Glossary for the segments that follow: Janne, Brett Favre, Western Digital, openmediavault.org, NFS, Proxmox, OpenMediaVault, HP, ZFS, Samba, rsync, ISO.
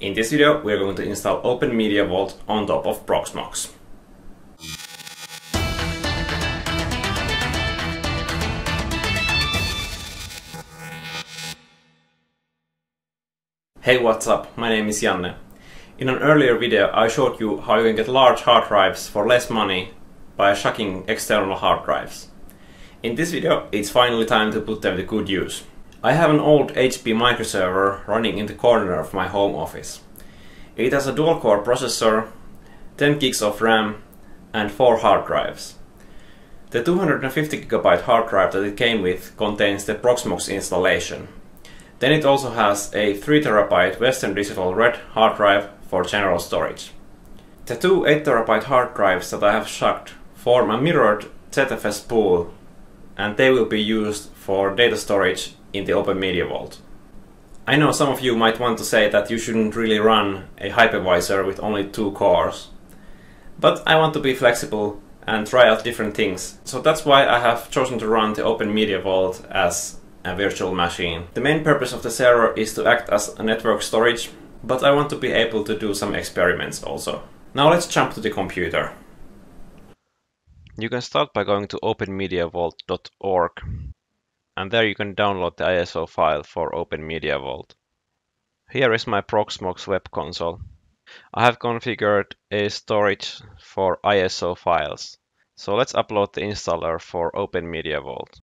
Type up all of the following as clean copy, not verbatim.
In this video, we are going to install OpenMediaVault on top of Proxmox. Hey, what's up? My name is Janne. In an earlier video, I showed you how you can get large hard drives for less money by shucking external hard drives. In this video, it's finally time to put them to good use. I have an old HP microserver running in the corner of my home office. It has a dual-core processor, 10 gigs of RAM and 4 hard drives. The 250 GB hard drive that it came with contains the Proxmox installation. Then it also has a 3 TB Western Digital Red hard drive for general storage. The two 8 TB hard drives that I have shucked form a mirrored ZFS pool, and they will be used for data storage in the OpenMediaVault. I know some of you might want to say that you shouldn't really run a hypervisor with only 2 cores, but I want to be flexible and try out different things, so that's why I have chosen to run the OpenMediaVault as a virtual machine. The main purpose of the server is to act as a network storage, but I want to be able to do some experiments also. Now let's jump to the computer. You can start by going to openmediavault.org, and there you can download the ISO file for OpenMediaVault. Here is my Proxmox web console. I have configured a storage for ISO files, so let's upload the installer for OpenMediaVault.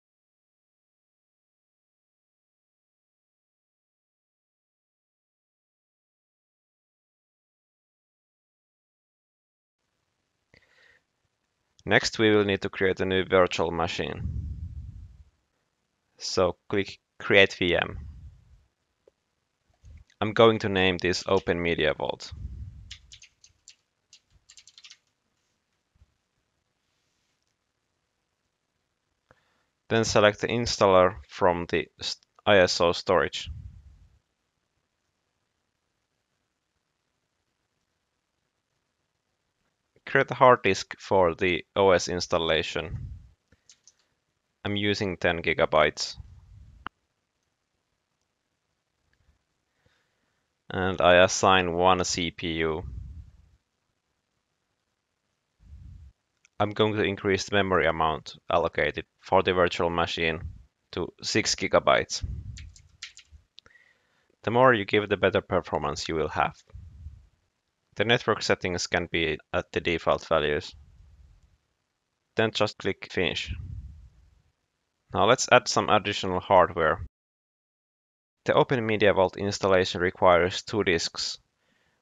Next, we will need to create a new virtual machine. So click Create VM. I'm going to name this OpenMediaVault. Then select the installer from the ISO storage. Create a hard disk for the OS installation. I'm using 10 gigabytes. And I assign 1 CPU. I'm going to increase the memory amount allocated for the virtual machine to 6 gigabytes. The more you give, the better performance you will have. The network settings can be at the default values. Then just click Finish. Now let's add some additional hardware. The OpenMediaVault installation requires 2 disks,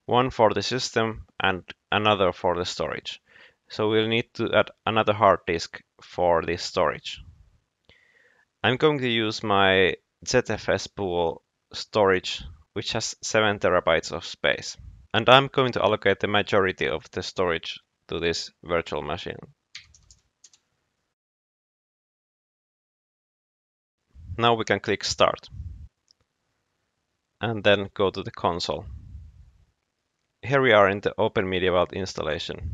one for the system and another for the storage. So we'll need to add another hard disk for this storage. I'm going to use my ZFS pool storage, which has 7 TB of space. And I'm going to allocate the majority of the storage to this virtual machine. Now we can click Start. And then go to the console. Here we are in the OpenMediaVault installation.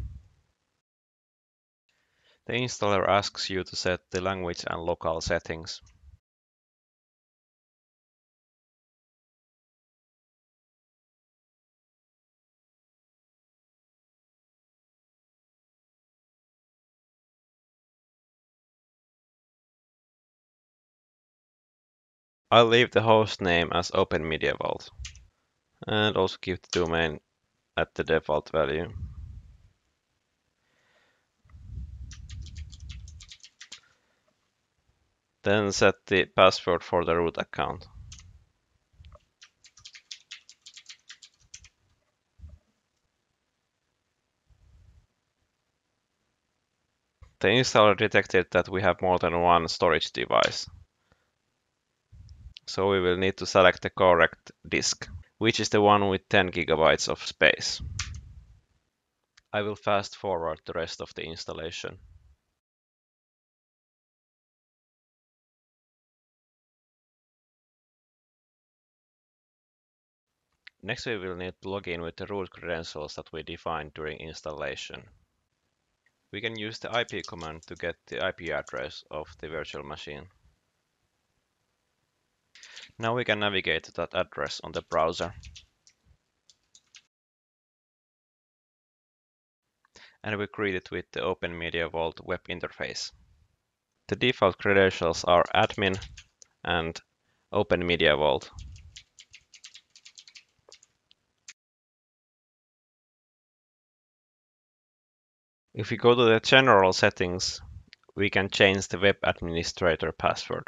The installer asks you to set the language and local settings. I'll leave the host name as OpenMediaVault and also keep the domain at the default value. Then set the password for the root account. The installer detected that we have more than one storage device. So we will need to select the correct disk, which is the one with 10 gigabytes of space. I will fast forward the rest of the installation. Next, we will need to log in with the root credentials that we defined during installation. We can use the IP command to get the IP address of the virtual machine. Now we can navigate to that address on the browser. and we create it with the OpenMediaVault web interface. The default credentials are admin and OpenMediaVault. If we go to the general settings, we can change the web administrator password.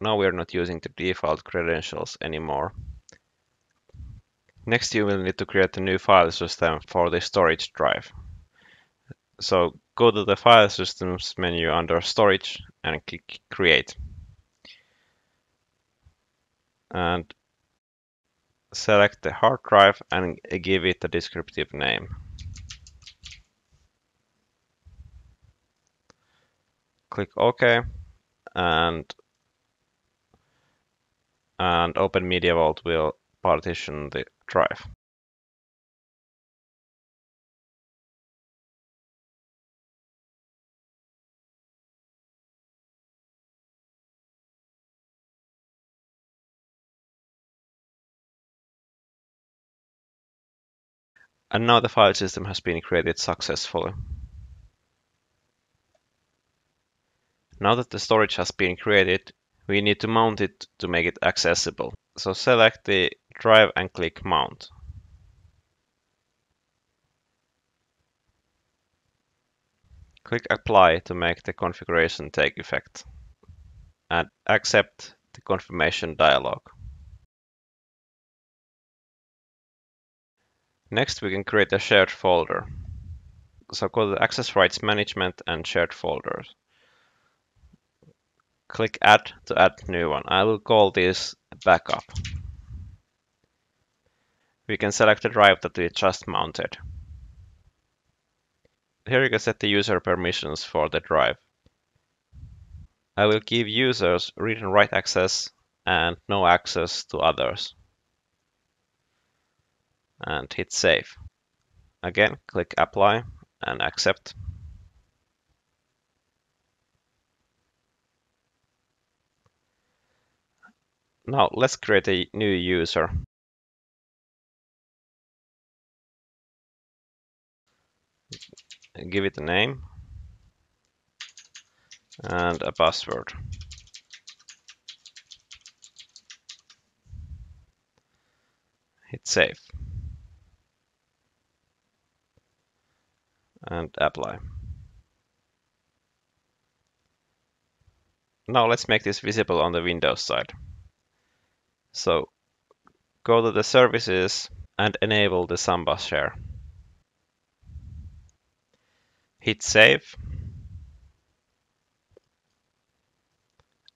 Now we are not using the default credentials anymore. Next, you will need to create a new file system for the storage drive. So go to the File Systems menu under Storage and click Create. And select the hard drive and give it a descriptive name. Click OK and OpenMediaVault will partition the drive. And now the file system has been created successfully. Now that the storage has been created, we need to mount it to make it accessible. So select the drive and click Mount. Click Apply to make the configuration take effect. And accept the confirmation dialog. Next, we can create a shared folder. So go to Access Rights Management and Shared Folders. Click Add to add new one. I will call this Backup. We can select the drive that we just mounted. Here you can set the user permissions for the drive. I will give users read and write access and no access to others. And hit Save. Again, click Apply and Accept. Now let's create a new user. Give it a name and a password. Hit Save. And Apply. Now let's make this visible on the Windows side. So go to the Services and enable the Samba share. Hit Save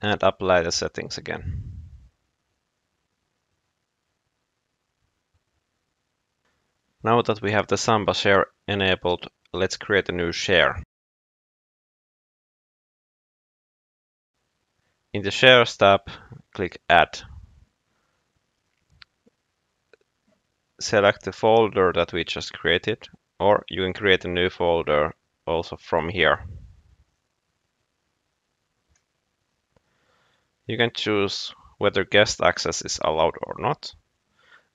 and apply the settings again. Now that we have the Samba share enabled, let's create a new share. In the Shares tab, click Add. Select the folder that we just created, or you can create a new folder also from here. You can choose whether guest access is allowed or not,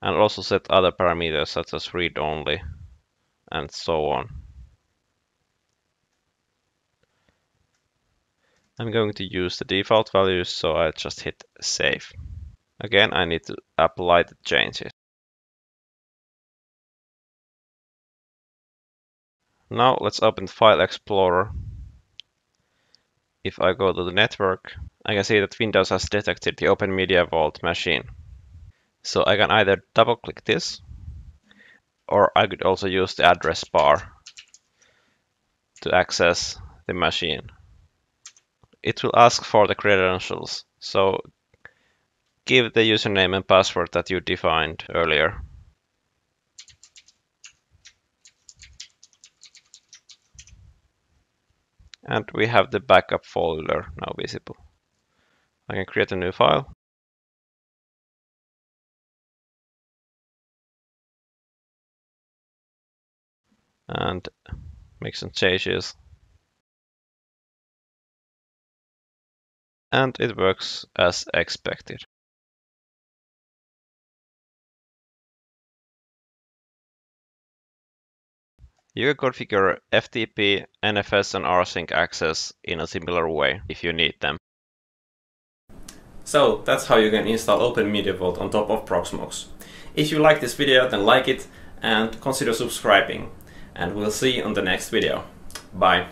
and also set other parameters such as read only and so on. I'm going to use the default values, so I just hit Save. Again, I need to apply the changes. Now let's open the File Explorer. If I go to the network, I can see that Windows has detected the OpenMediaVault machine. So I can either double click this, or I could also use the address bar to access the machine. It will ask for the credentials, so give the username and password that you defined earlier. And we have the backup folder now visible. I can create a new file. And make some changes. and it works as expected. You can configure FTP, NFS and rsync access in a similar way if you need them. So that's how you can install OpenMediaVault on top of Proxmox. If you like this video, then like it and consider subscribing. And we'll see you on the next video. Bye!